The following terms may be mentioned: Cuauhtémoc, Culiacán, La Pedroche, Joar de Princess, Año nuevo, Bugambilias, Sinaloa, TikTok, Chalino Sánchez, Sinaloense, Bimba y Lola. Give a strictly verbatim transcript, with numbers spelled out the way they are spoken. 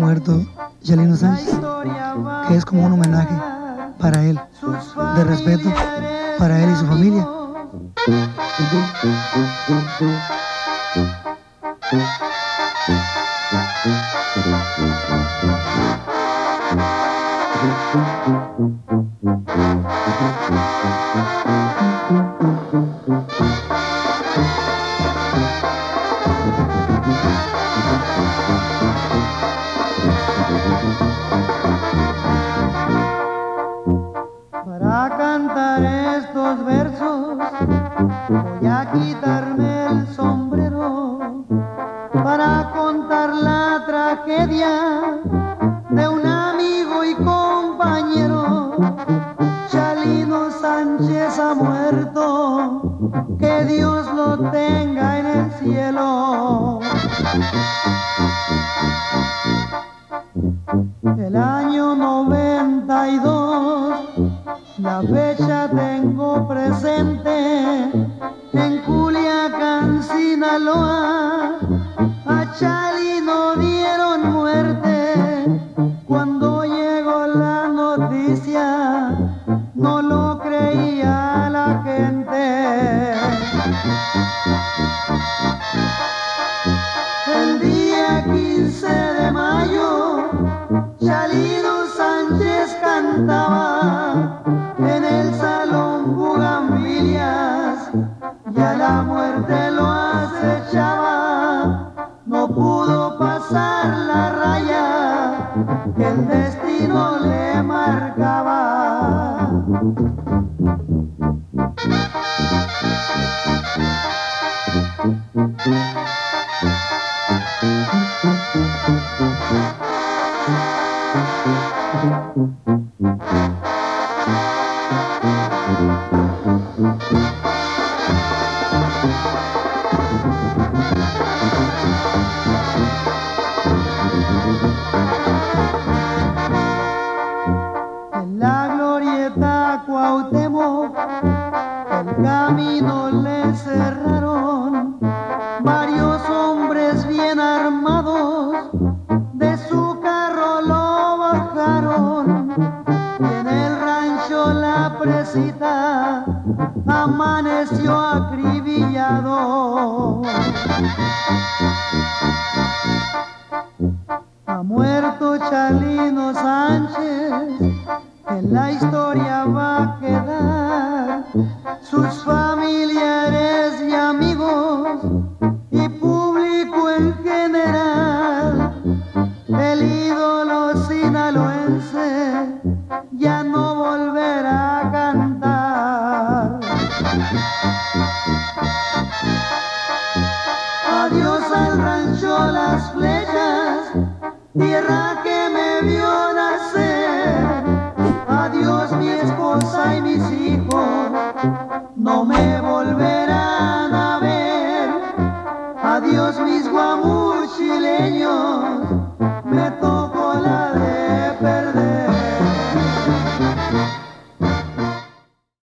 muerto Chalino Sánchez, que es como un homenaje para él, de respeto para él y su familia. Para cantar estos versos voy a quitarme el sombrero, para contar la tragedia de un amigo y compañero. Chalino Sánchez ha muerto, que Dios lo tenga en el cielo. El año noventa y dos, la fecha tengo presente, en Culiacán, Sinaloa, a Chalino dieron muerte. Cuando llegó la noticia, no lo creía la gente. El día quince de mayo, Chalino Sánchez cantaba en el salón Bugambilias, y a la muerte lo acechaba. No pudo pasar la raya que el destino le marcaba. En la glorieta Cuauhtémoc el camino le cerraron varios hombres bien armados, de su carro lo bajaron, y en el rancho La Presita amaneció acribillado. Ha muerto Chalino Sánchez, en la historia va a quedar. Sus familiares y amigos y público en general, el ídolo sinaloense ya no volverá a cantar. Adiós al rancho Las Flechas, tierra que